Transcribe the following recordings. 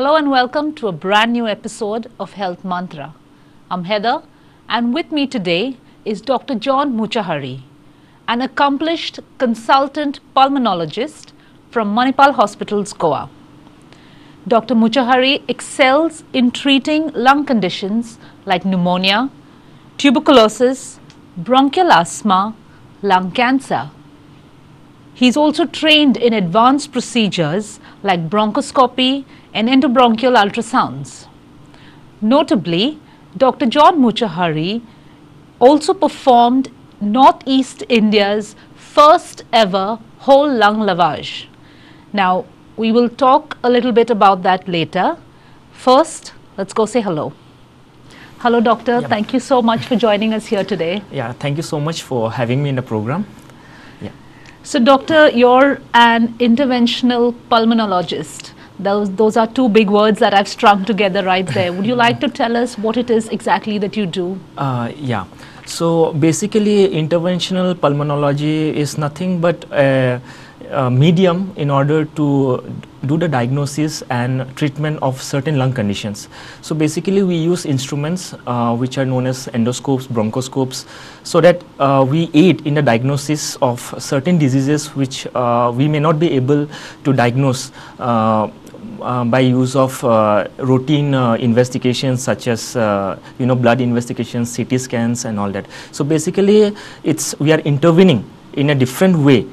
Hello and welcome to a brand new episode of Health Mantra. I'm Heather and with me today is Dr. John Muchahary, an accomplished consultant pulmonologist from Manipal Hospitals, Goa. Dr. Muchahary excels in treating lung conditions like pneumonia, tuberculosis, bronchial asthma, lung cancer. He's also trained in advanced procedures like bronchoscopy and endobronchial ultrasounds. Notably, Dr. John Muchahary also performed Northeast India's first ever whole lung lavage. Now, we will talk a little bit about that later. First, let's go say hello. Hello, doctor. Yeah. Thank you so much for joining us here today. Yeah, thank you so much for having me in the program. Yeah. So, doctor, you're an interventional pulmonologist. Those are two big words that I've strung together right there. Would you like to tell us what it is exactly that you do? Yeah. So, basically, interventional pulmonology is nothing but a medium in order to do the diagnosis and treatment of certain lung conditions. So basically we use instruments which are known as endoscopes, bronchoscopes, so that we aid in the diagnosis of certain diseases which we may not be able to diagnose by use of routine investigations such as blood investigations, CT scans and all that. So basically we are intervening in a different way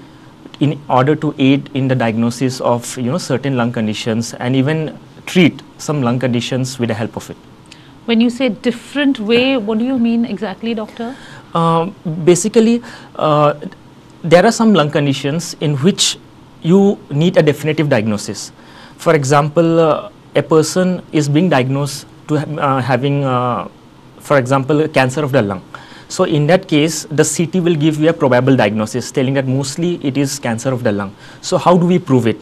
in order to aid in the diagnosis of certain lung conditions and even treat some lung conditions with the help of it. When you say different way, what do you mean exactly, doctor? Basically, there are some lung conditions in which you need a definitive diagnosis. For example, a person is being diagnosed to having, for example, cancer of the lung. So in that case, the CT will give you a probable diagnosis telling that mostly it is cancer of the lung. So how do we prove it?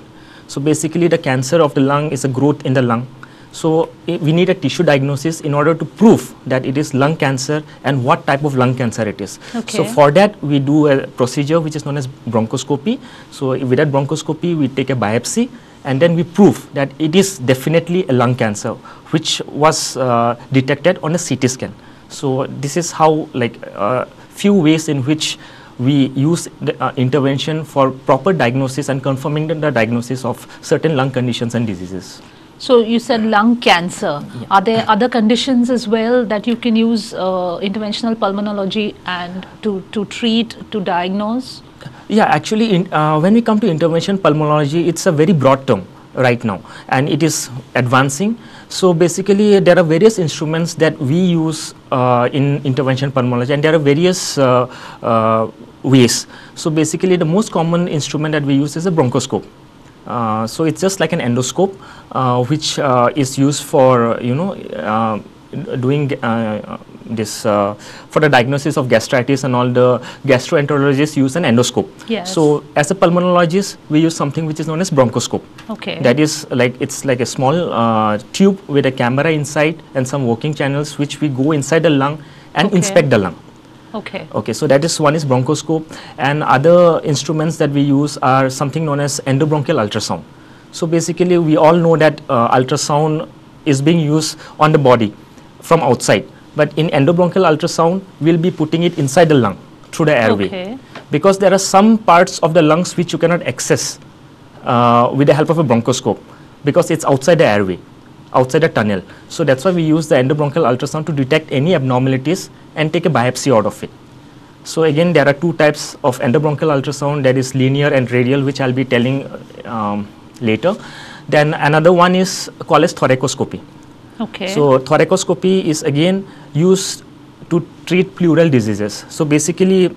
So basically the cancer of the lung is a growth in the lung. So we need a tissue diagnosis in order to prove that it is lung cancer and what type of lung cancer it is. Okay. So for that we do a procedure which is known as bronchoscopy. So with that bronchoscopy we take a biopsy and then we prove that it is definitely a lung cancer which was detected on a CT scan. So this is how, like, few ways in which we use the, intervention for proper diagnosis and confirming the diagnosis of certain lung conditions and diseases. So you said lung cancer. Yeah. Are there other conditions as well that you can use interventional pulmonology and to treat, to diagnose? Yeah, actually, when we come to interventional pulmonology, it's a very broad term right now and it is advancing. So basically there are various instruments that we use in interventional pulmonology and there are various ways. So basically the most common instrument that we use is a bronchoscope. So it's just like an endoscope which is used for doing this for the diagnosis of gastritis and all. The gastroenterologists use an endoscope. Yes. So as a pulmonologist we use something which is known as bronchoscope. Okay. That is like, it's like a small tube with a camera inside and some working channels which we go inside the lung and okay. inspect the lung. Okay. Okay, so that is one is bronchoscope, and other instruments that we use are something known as endobronchial ultrasound. So basically we all know that ultrasound is being used on the body from outside, but in endobronchial ultrasound we'll be putting it inside the lung through the airway. Okay. Because there are some parts of the lungs which you cannot access with the help of a bronchoscope because it's outside the airway, outside the tunnel. So that's why we use the endobronchial ultrasound to detect any abnormalities and take a biopsy out of it. So again there are two types of endobronchial ultrasound, that is linear and radial, which I'll be telling later. Then another one is called as thoracoscopy. Okay. So thoracoscopy is again used to treat pleural diseases. So basically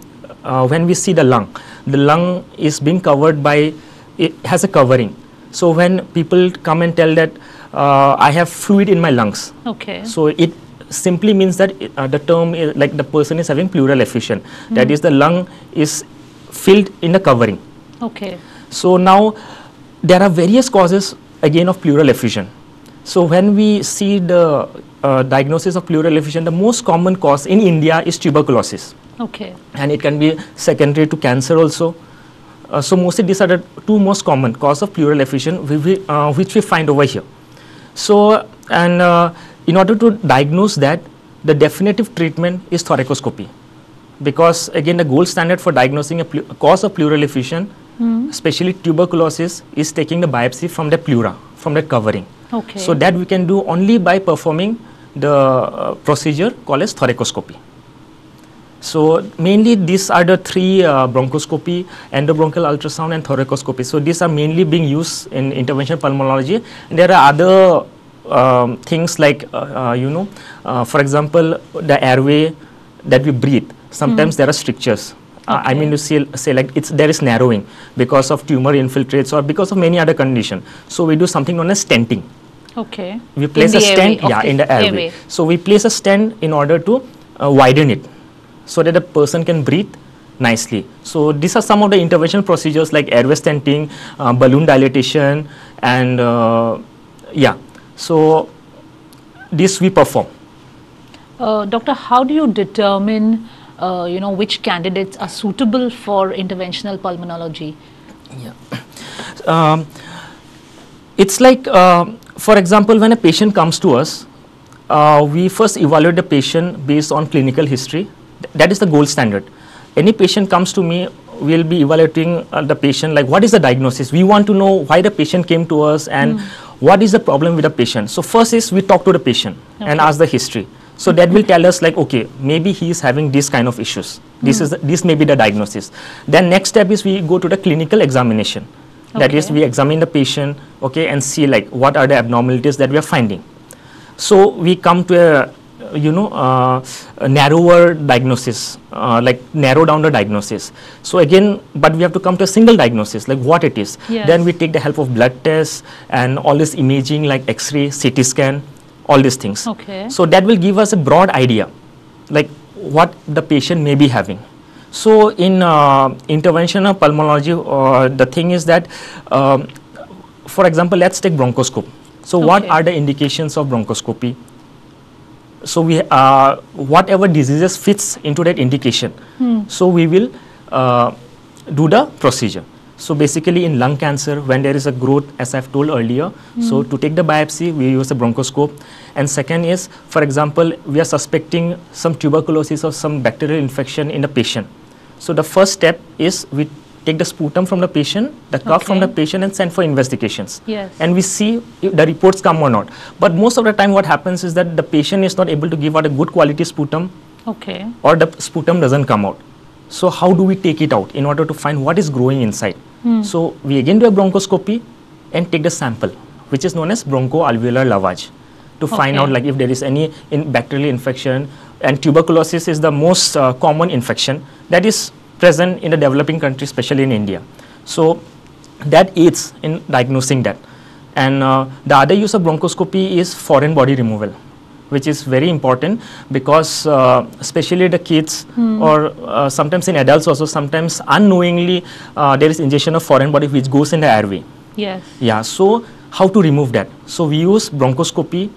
when we see the lung is being covered by, it has a covering. So when people come and tell that I have fluid in my lungs. Okay. So it simply means that the term is like the person is having pleural effusion. Mm. That is the lung is filled in the covering. Okay. So now there are various causes again of pleural effusion. So when we see the diagnosis of pleural effusion, the most common cause in India is tuberculosis. Okay. And it can be secondary to cancer also. So mostly these are the two most common cause of pleural effusion which we find over here. So, and in order to diagnose that, the definitive treatment is thoracoscopy, because again the gold standard for diagnosing a cause of pleural effusion, especially tuberculosis, is taking the biopsy from the pleura, from the covering. Okay. So that we can do only by performing the procedure called as thoracoscopy. So mainly these are the three, bronchoscopy, endobronchial ultrasound and thoracoscopy. So these are mainly being used in interventional pulmonology. And there are other things like, for example, the airway that we breathe. Sometimes there are strictures. Okay. I mean, you say like there is narrowing because of tumor infiltrates or because of many other condition. So we do something known as stenting. Okay. We place a stent, in the airway. So we place a stent in order to widen it, so that the person can breathe nicely. So these are some of the interventional procedures like airway stenting, balloon dilatation, and so this we perform. Doctor, how do you determine which candidates are suitable for interventional pulmonology? Yeah. It's like, for example, when a patient comes to us, we first evaluate the patient based on clinical history. That is the gold standard. Any patient comes to me, we'll be evaluating the patient, like what is the diagnosis? We want to know why the patient came to us and what is the problem with the patient. So first is we talk to the patient and ask the history. So that will tell us like, okay, maybe he is having this kind of issues. This is this may be the diagnosis. Then next step is we go to the clinical examination. Okay. That is, we examine the patient, okay, and see like what are the abnormalities that we are finding. So we come to a narrower diagnosis, like narrow down the diagnosis. So again, but we have to come to a single diagnosis, like what it is. Yes. Then we take the help of blood tests and all this imaging, like X-ray, CT scan, all these things. Okay. So that will give us a broad idea, like what the patient may be having. So in interventional pulmonology, the thing is that, for example, let's take bronchoscopy. So what are the indications of bronchoscopy? So we whatever diseases fits into that indication, so we will do the procedure. So basically in lung cancer, when there is a growth, as I've told earlier, so to take the biopsy, we use a bronchoscope. And second is, for example, we are suspecting some tuberculosis or some bacterial infection in the patient. So the first step is we take the sputum from the patient, the cuff from the patient, and send for investigations. Yes. And we see if the reports come or not. But most of the time what happens is that the patient is not able to give out a good quality sputum, or the sputum doesn't come out. So how do we take it out in order to find what is growing inside? So we again do a bronchoscopy and take the sample, which is known as bronchoalveolar lavage, to find out like if there is any bacterial infection. And tuberculosis is the most common infection that is present in the developing countries, especially in India. So that aids in diagnosing that. And the other use of bronchoscopy is foreign body removal, which is very important because especially the kids or sometimes in adults also, sometimes unknowingly there is ingestion of foreign body which goes in the airway. Yes. Yeah, so how to remove that? So we use bronchoscopy.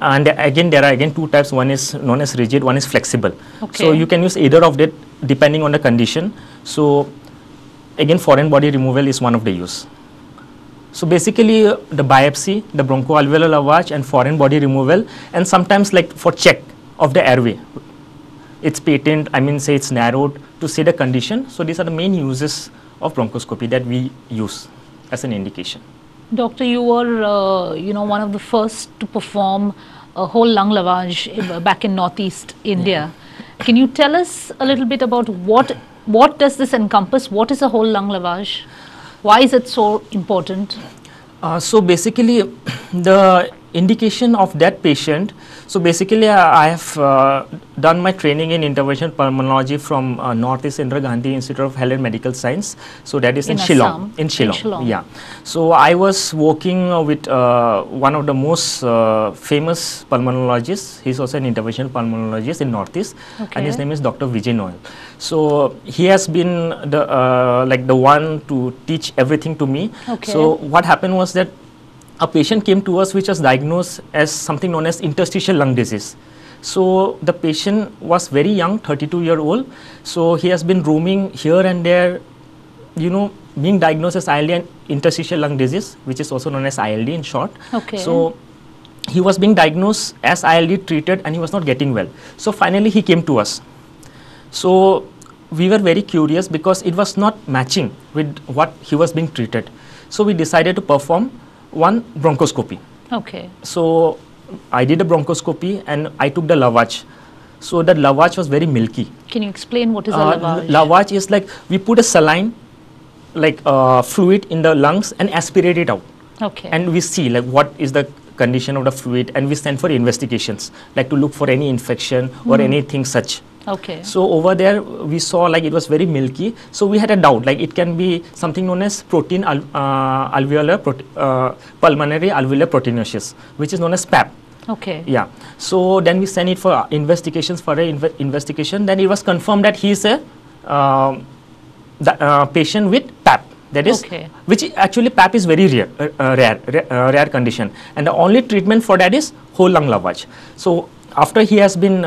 And again, there are two types. One is known as rigid, one is flexible. Okay. So you can use either of that depending on the condition. So again, foreign body removal is one of the use. So basically the biopsy, the bronchoalveolar lavage, and foreign body removal, and sometimes like for check of the airway, it's patent, I mean say it's narrowed to say the condition. So these are the main uses of bronchoscopy that we use as an indication. Doctor, you were, one of the first to perform a whole lung lavage back in Northeast India. Yeah. Can you tell us a little bit about what does this encompass? What is a whole lung lavage? Why is it so important? So basically, the indication of that patient. So basically, I have done my training in interventional pulmonology from Northeast Indira Gandhi Institute of Health and Medical Sciences. So that is in Shillong. Yeah. So I was working with one of the most famous pulmonologists. He's also an interventional pulmonologist in Northeast, and his name is Dr. Vijay Noel. So he has been the like the one to teach everything to me. Okay. So what happened was that a patient came to us which was diagnosed as something known as interstitial lung disease. So the patient was very young, 32-year-old. So he has been roaming here and there you know, being diagnosed as ILD and interstitial lung disease, which is also known as ILD in short. Okay. So he was being diagnosed as ILD, treated, and he was not getting well. So finally he came to us. So we were very curious because it was not matching with what he was being treated. So we decided to perform one bronchoscopy. Okay. So I did a bronchoscopy and I took the lavage. So the lavage was very milky. Can you explain what is a lavage? Lavage is like we put a saline, like fluid in the lungs and aspirate it out. Okay. And we see like what is the condition of the fluid, and we send for investigations, like to look for any infection or anything such. Okay. So over there we saw like it was very milky. So we had a doubt like it can be something known as pulmonary alveolar proteinosis, which is known as PAP. Okay. Yeah. So then we sent it for investigations, for an investigation. Then it was confirmed that he is a patient with PAP. That is, okay, which actually PAP is very rare, rare condition, and the only treatment for that is whole lung lavage. So after he has been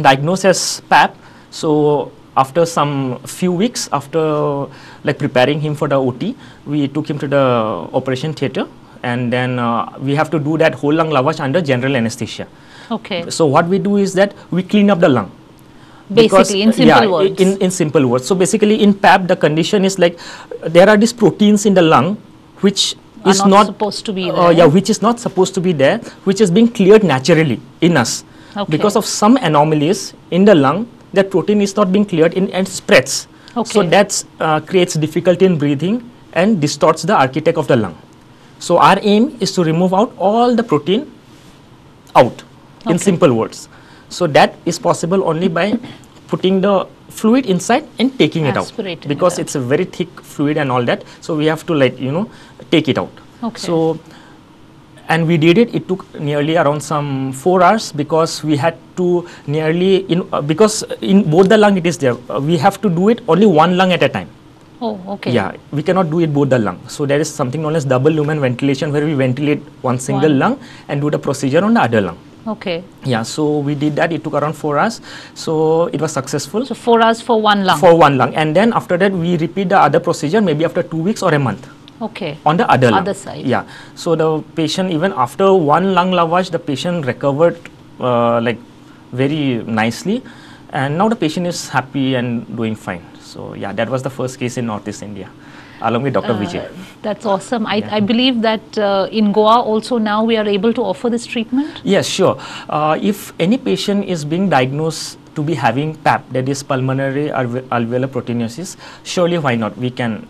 diagnosed as PAP, so after some few weeks, after like preparing him for the OT, we took him to the operation theater, and then we have to do that whole lung lavage under general anesthesia. Okay. So what we do is that we clean up the lung. Basically, because, in simple words. In simple words. So basically in PAP, the condition is like there are these proteins in the lung which is not supposed to be there. Yeah, which is not supposed to be there, which is being cleared naturally in us. Okay. Because of some anomalies in the lung, that protein is not being cleared in and spreads. Okay. So that creates difficulty in breathing and distorts the architect of the lung. So our aim is to remove out all the protein out, okay, in simple words. So that is possible only by putting the fluid inside and taking it out, because it's a very thick fluid and all that. So we have to, like, you know, take it out. Okay. So, and we did it. It took nearly around some 4 hours, because we had to nearly, because in both the lung it is there. We have to do it only one lung at a time. Oh, okay. Yeah, we cannot do it both the lung. So there is something known as double lumen ventilation, where we ventilate one single lung and do the procedure on the other lung. Okay. Yeah, so we did that. It took around 4 hours. So it was successful. So 4 hours for one lung? For one lung. And then after that, we repeat the other procedure, maybe after 2 weeks or a month. Okay. On the other lung. Other side. Yeah. So the patient, even after one lung lavage, the patient recovered like very nicely. And now the patient is happy and doing fine. So yeah, that was the first case in Northeast India, along with Dr. Vijay. That's awesome. I believe that in Goa also now we are able to offer this treatment? Yes, sure. If any patient is being diagnosed to be having PAP, that is pulmonary alveolar proteinosis, surely why not? We can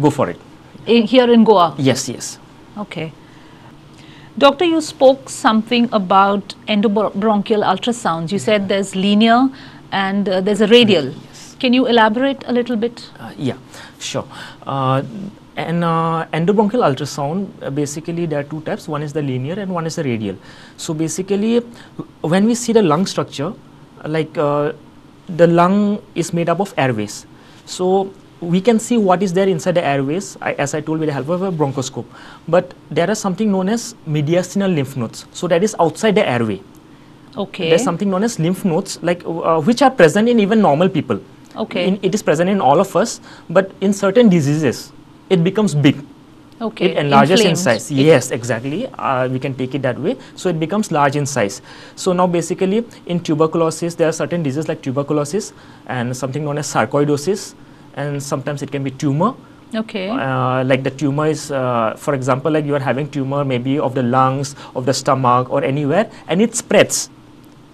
go for it. Here in Goa? Yes, yes. Okay. Doctor, you spoke something about endobronchial ultrasounds. You said there's linear and there's a radial. Can you elaborate a little bit? Yeah, sure. Endobronchial ultrasound, basically there are two types. One is the linear and one is the radial. So basically, when we see the lung structure, like the lung is made up of airways. So we can see what is there inside the airways, as I told, with the help of a bronchoscope. But there is something known as mediastinal lymph nodes. So that is outside the airway. Okay. There's something known as lymph nodes, like which are present in even normal people. Okay. It is present in all of us, but in certain diseases, it becomes big. Okay. It enlarges in size. Yes, exactly. We can take it that way. So it becomes large in size. So now basically in tuberculosis, there are certain diseases like tuberculosis and something known as sarcoidosis, and sometimes it can be tumor. Okay. Like the tumor is, for example, like you are having tumor maybe of the lungs, of the stomach or anywhere, and it spreads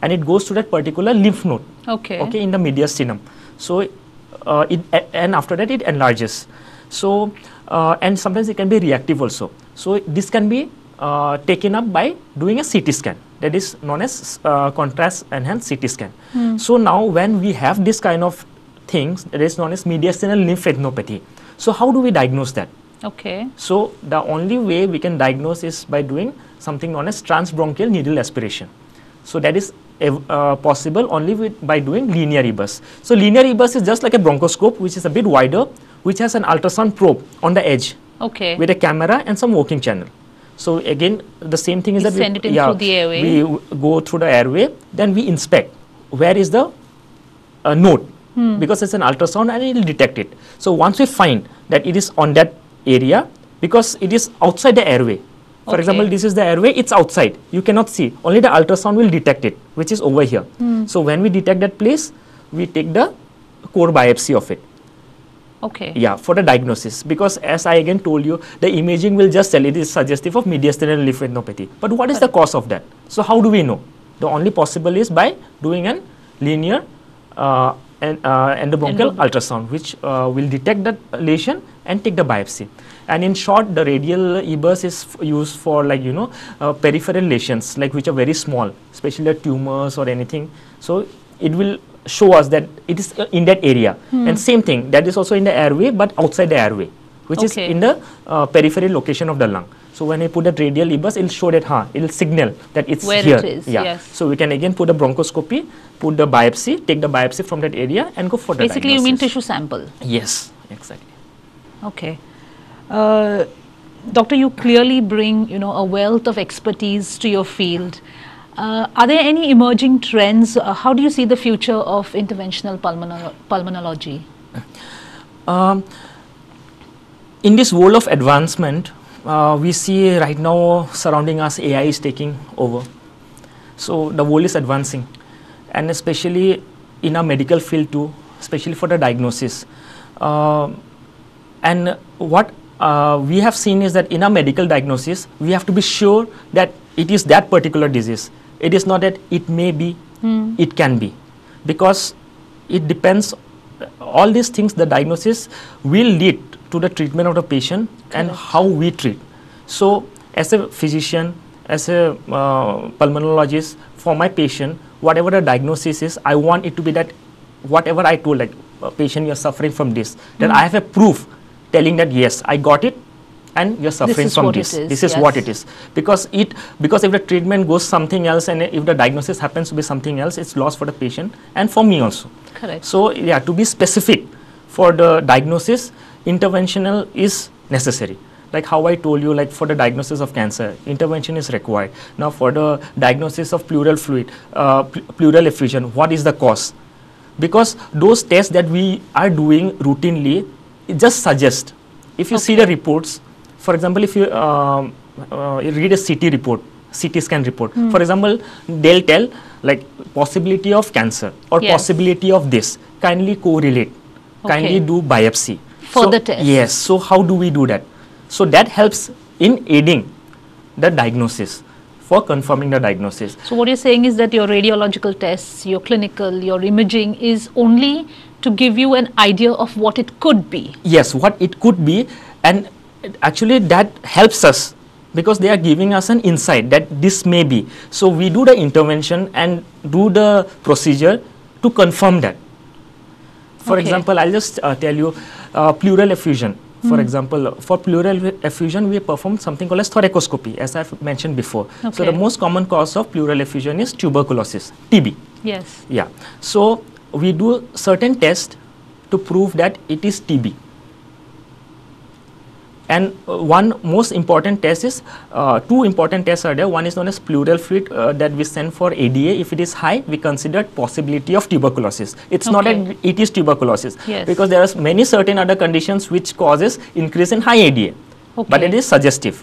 and it goes to that particular lymph node. Okay. Okay, in the mediastinum. So, and after that it enlarges. So, and sometimes it can be reactive also. So, this can be taken up by doing a CT scan. That is known as contrast enhanced CT scan. Hmm. So, now when we have this kind of things, that is known as mediastinal lymphadenopathy. So, how do we diagnose that? Okay. So, the only way we can diagnose is by doing something known as transbronchial needle aspiration. So, that is possible only by doing linear EBUS. So linear EBUS is just like a bronchoscope, which is a bit wider, which has an ultrasound probe on the edge, okay, with a camera and some working channel. So again, the same thing is that send it in through the airway. We go through the airway, then we inspect where is the node because it's an ultrasound and it will detect it. So once we find that it is on that area, because it is outside the airway. For example, this is the airway, it's outside. You cannot see. Only the ultrasound will detect it, which is over here. So when we detect that place, we take the core biopsy of it. Okay. Yeah, for the diagnosis. Because as I again told you, the imaging will just tell it is suggestive of mediastinal lymphadenopathy. But what is the cause of that? So how do we know? The only possible is by doing an linear endobronchial ultrasound, which will detect that lesion and take the biopsy. And in short, the radial EBUS is used for, like, you know, peripheral lesions, like, which are very small, especially the tumors or anything. So it will show us that it is in that area. And same thing, that is also in the airway, but outside the airway, which is in the peripheral location of the lung. So when we put that radial EBUS, it will show that, it will signal that it's where here. It is, yes. So we can again put a bronchoscopy, put the biopsy, take the biopsy from that area and go for the diagnosis. Basically, you mean tissue sample? Yes, exactly. Okay. Doctor, you clearly bring, you know, a wealth of expertise to your field. Are there any emerging trends? How do you see the future of interventional pulmonology? In this world of advancement, we see right now surrounding us, AI is taking over. So the world is advancing, and especially in our medical field too, especially for the diagnosis. And what we have seen is that in our medical diagnosis, we have to be sure that it is that particular disease. It is not that it may be, it can be. Because it depends, all these things, the diagnosis will lead to the treatment of the patient and how we treat. So as a physician, as a pulmonologist, for my patient, whatever the diagnosis is, I want it to be that whatever I told, like, patient, you are suffering from this, then I have a proof telling that yes, I got it and you're suffering from this. This is what it is. Because if the treatment goes something else and if the diagnosis happens to be something else, it's loss for the patient and for me also. Correct. So yeah, to be specific for the diagnosis, interventional is necessary. Like how I told you, like for the diagnosis of cancer, intervention is required. Now for the diagnosis of pleural fluid, pleural effusion, what is the cause? Because those tests that we are doing routinely, it just suggests. If you see the reports, for example, if you read a CT report, CT scan report, for example, they'll tell like possibility of cancer or possibility of this, kindly correlate, kindly do biopsy. For the test. Yes, so how do we do that? So that helps in aiding the diagnosis, for confirming the diagnosis. So what you're saying is that your radiological tests, your clinical, your imaging is only to give you an idea of what it could be. Yes, what it could be, and actually that helps us because they are giving us an insight that this may be. So we do the intervention and do the procedure to confirm that. For example, I'll just tell you pleural effusion. For example, for pleural effusion, we perform something called as thoracoscopy, as I've mentioned before. So the most common cause of pleural effusion is tuberculosis, TB. Yes. Yeah. So we do certain tests to prove that it is TB. And one most important test is, two important tests are there. One is known as pleural fluid that we send for ADA. If it is high, we consider possibility of tuberculosis. It's not that it is tuberculosis because there are many certain other conditions which causes increase in high ADA, but it is suggestive.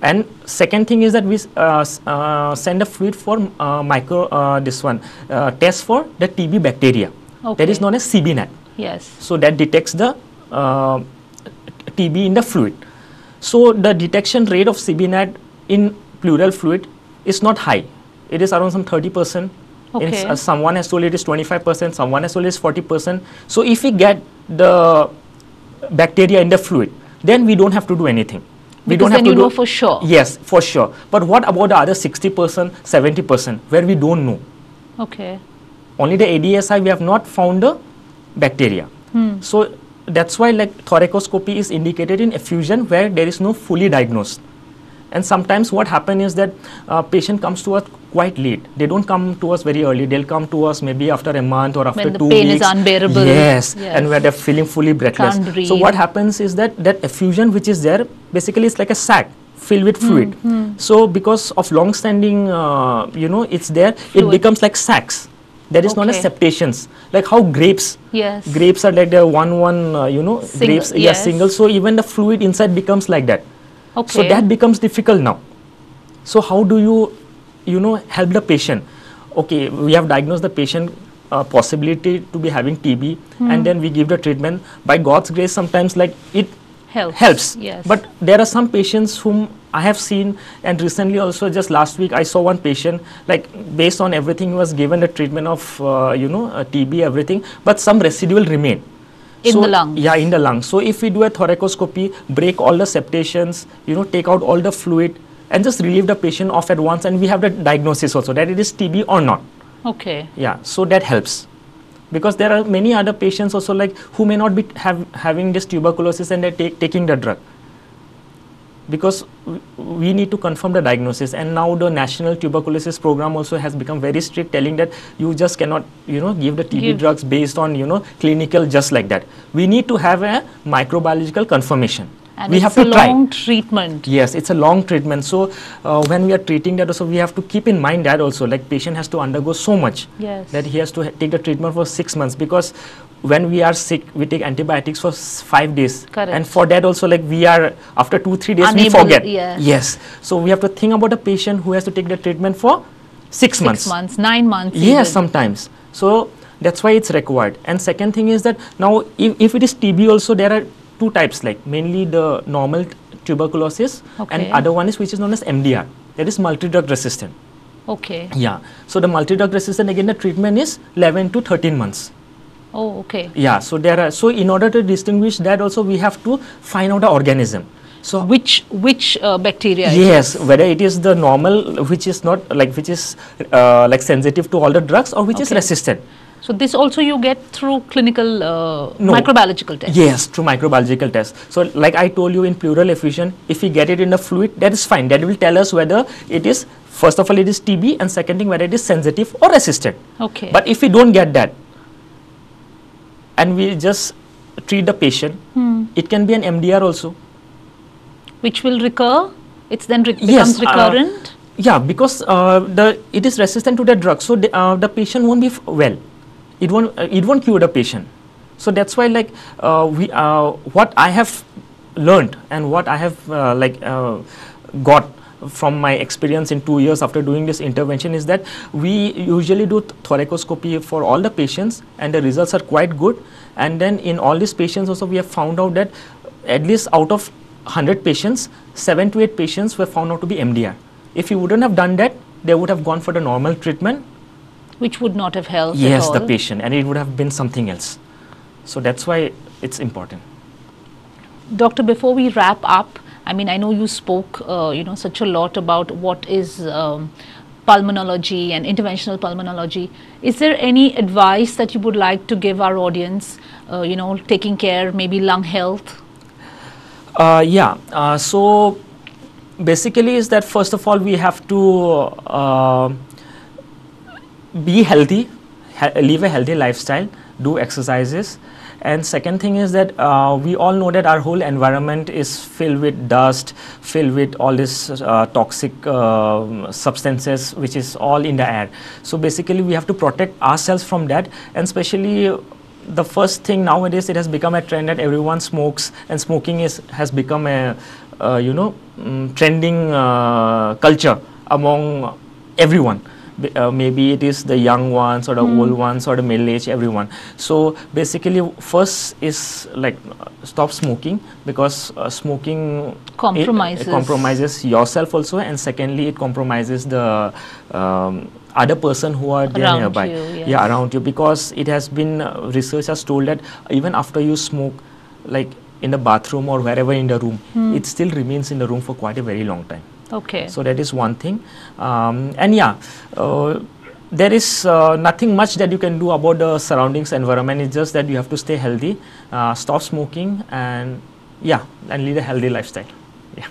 And second thing is that we send a fluid for test for the TB bacteria. That is known as CBNAT. Yes. So that detects the TB in the fluid. So the detection rate of CBNAT in pleural fluid is not high. It is around some 30%. Someone has told it is 25%, someone has told it is 40%. So if we get the bacteria in the fluid, then we don't have to do anything. We don't have to know for sure. Yes, for sure. But what about the other 60%, 70% where we don't know? Okay. Only the ADSI we have not found the bacteria. So that's why like thoracoscopy is indicated in effusion where there is no fully diagnosed. And sometimes what happens is that patient comes to us quite late. They don't come to us very early. They'll come to us maybe after a month or after 2 weeks. When the pain is unbearable. Yes, yes. And where they're feeling fully breathless. Can't breathe. So what happens is that that effusion which is there, basically it's like a sac filled with fluid. So because of long-standing, it's there, it becomes like sacs. There is known as septations, like how grapes. Yes. Grapes are like they are single, grapes. Yes. Yeah, single. So even the fluid inside becomes like that. Okay. So that becomes difficult now. So how do you, help the patient? Okay, we have diagnosed the patient possibility to be having TB, and then we give the treatment. By God's grace, sometimes like it helps. Yes. But there are some patients whom I have seen, and recently also just last week I saw one patient, like based on everything he was given the treatment of TB, everything, but some residual remained. In the lung. Yeah, in the lung. So if we do a thoracoscopy, break all the septations, take out all the fluid and just relieve the patient off at once, and we have the diagnosis also that it is TB or not. Okay. Yeah, so that helps. Because there are many other patients also like who may not be having this tuberculosis and they taking the drug. Because we need to confirm the diagnosis, and now the National Tuberculosis Program also has become very strict, telling that you just cannot, give the TB drugs based on, clinical just like that. We need to have a microbiological confirmation. And we have to try. It's a long treatment. Yes, it's a long treatment. So when we are treating that also, we have to keep in mind that also, like patient has to undergo so much that he has to take the treatment for 6 months, because when we are sick, we take antibiotics for 5 days. Correct. And for that also, like we are, after 2-3 days, unable, we forget. Yes. Yes. So we have to think about a patient who has to take the treatment for 6 months. 6 months, 9 months. Yes, even. Sometimes. So that's why it's required. And second thing is that now if it is TB also, there are two types, like mainly the normal tuberculosis, and other one is which is known as MDR, that is multi-drug resistant. Okay. Yeah. So the multi-drug resistant, again the treatment is 11 to 13 months. Oh, okay. Yeah. So there are, so in order to distinguish that also, we have to find out the organism. So which bacteria? Yes, whether it is the normal, which is not like, which is like sensitive to all the drugs, or which is resistant. So this also you get through clinical microbiological tests? Yes, through microbiological tests. So like I told you in pleural effusion, if we get it in the fluid, that is fine. That will tell us whether it is, first of all, it is TB, and second thing, whether it is sensitive or resistant. Okay. But if we don't get that, and we just treat the patient, it can be an MDR also. Which will recur? It's then becomes recurrent? Yeah, because it is resistant to the drug. So the patient won't be well. It won't cure the patient. So that's why, like what I have learned and what I have got from my experience in 2 years after doing this intervention is that we usually do thoracoscopy for all the patients, and the results are quite good. And then in all these patients also, we have found out that at least out of 100 patients, 7 to 8 patients were found out to be MDR. If you wouldn't have done that, they would have gone for the normal treatment, which would not have helped at all. The patient, and it would have been something else. So that's why it's important. Doctor, before we wrap up, I mean, I know you spoke, such a lot about what is pulmonology and interventional pulmonology. Is there any advice that you would like to give our audience, taking care, maybe lung health? So basically is that, first of all, we have to be healthy, live a healthy lifestyle, do exercises. And second thing is that we all know that our whole environment is filled with dust, filled with all these toxic substances, which is all in the air. So basically we have to protect ourselves from that, and especially the first thing nowadays, it has become a trend that everyone smokes, and smoking has become a trending culture among everyone. Maybe it is the young ones or the old ones or the middle-aged, everyone. So basically, first is like stop smoking, because smoking compromises yourself also, and secondly, it compromises the other person who are there nearby, around you, because it has been research has told that even after you smoke, like in the bathroom or wherever in the room, it still remains in the room for quite a very long time. Okay. So that is one thing. There is nothing much that you can do about the surroundings environment. It's just that you have to stay healthy, stop smoking, and lead a healthy lifestyle. Yeah.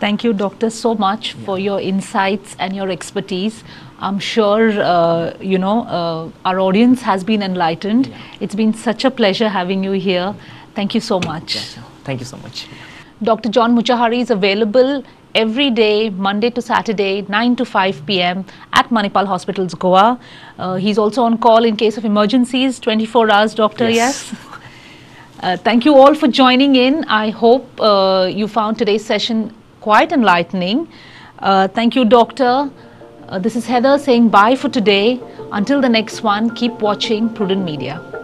Thank you, doctor, so much for your insights and your expertise. I'm sure, our audience has been enlightened. Yeah. It's been such a pleasure having you here. Thank you so much. Thank you so much. Dr. John Muchahary is available every day, Monday to Saturday, 9 to 5 p.m. at Manipal Hospitals, Goa. He's also on call in case of emergencies, 24 hours, Doctor, yes? Thank you all for joining in. I hope you found today's session quite enlightening. Thank you, Doctor. This is Heather saying bye for today. Until the next one, keep watching Prudent Media.